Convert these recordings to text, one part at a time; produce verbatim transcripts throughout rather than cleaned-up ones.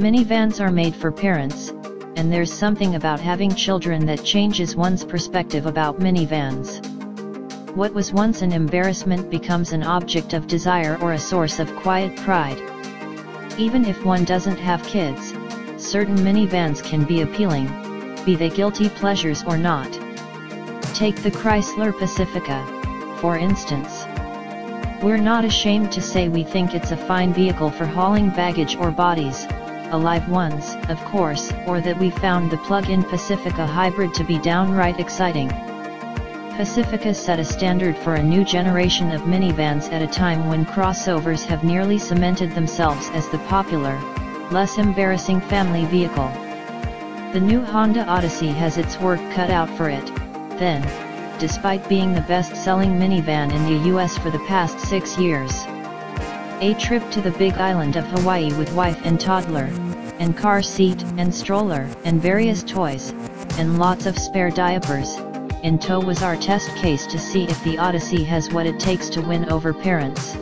Minivans are made for parents, and there's something about having children that changes one's perspective about minivans. What was once an embarrassment becomes an object of desire or a source of quiet pride. Even if one doesn't have kids, certain minivans can be appealing, be they guilty pleasures or not. Take the Chrysler Pacifica, for instance. We're not ashamed to say we think it's a fine vehicle for hauling baggage or bodies, alive ones, of course, or that we found the plug-in Pacifica hybrid to be downright exciting. Pacifica set a standard for a new generation of minivans at a time when crossovers have nearly cemented themselves as the popular, less embarrassing family vehicle. The new Honda Odyssey has its work cut out for it, then, despite being the best-selling minivan in the U S for the past six years. A trip to the big island of Hawaii with wife and toddler, and car seat and stroller and various toys, and lots of spare diapers, in tow was our test case to see if the Odyssey has what it takes to win over parents.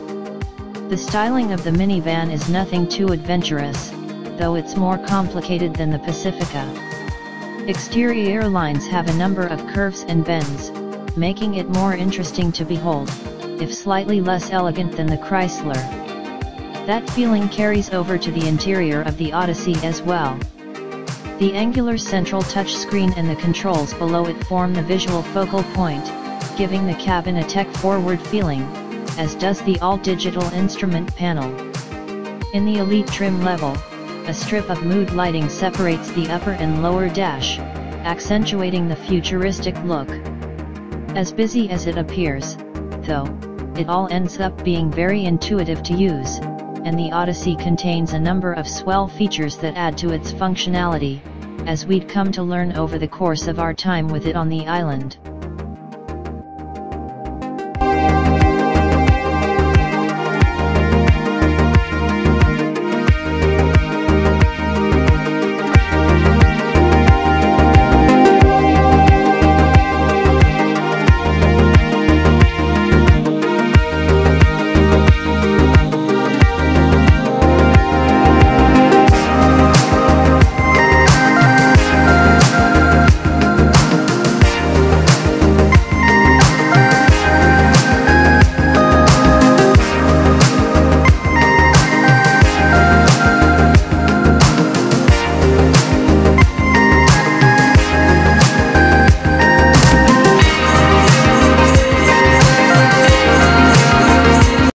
The styling of the minivan is nothing too adventurous, though it's more complicated than the Pacifica. Exterior lines have a number of curves and bends, making it more interesting to behold, if slightly less elegant than the Chrysler. That feeling carries over to the interior of the Odyssey as well. The angular central touchscreen and the controls below it form the visual focal point, giving the cabin a tech-forward feeling, as does the all-digital instrument panel. In the Elite trim level, a strip of mood lighting separates the upper and lower dash, accentuating the futuristic look. As busy as it appears, though, it all ends up being very intuitive to use, and the Odyssey contains a number of swell features that add to its functionality, as we'd come to learn over the course of our time with it on the island.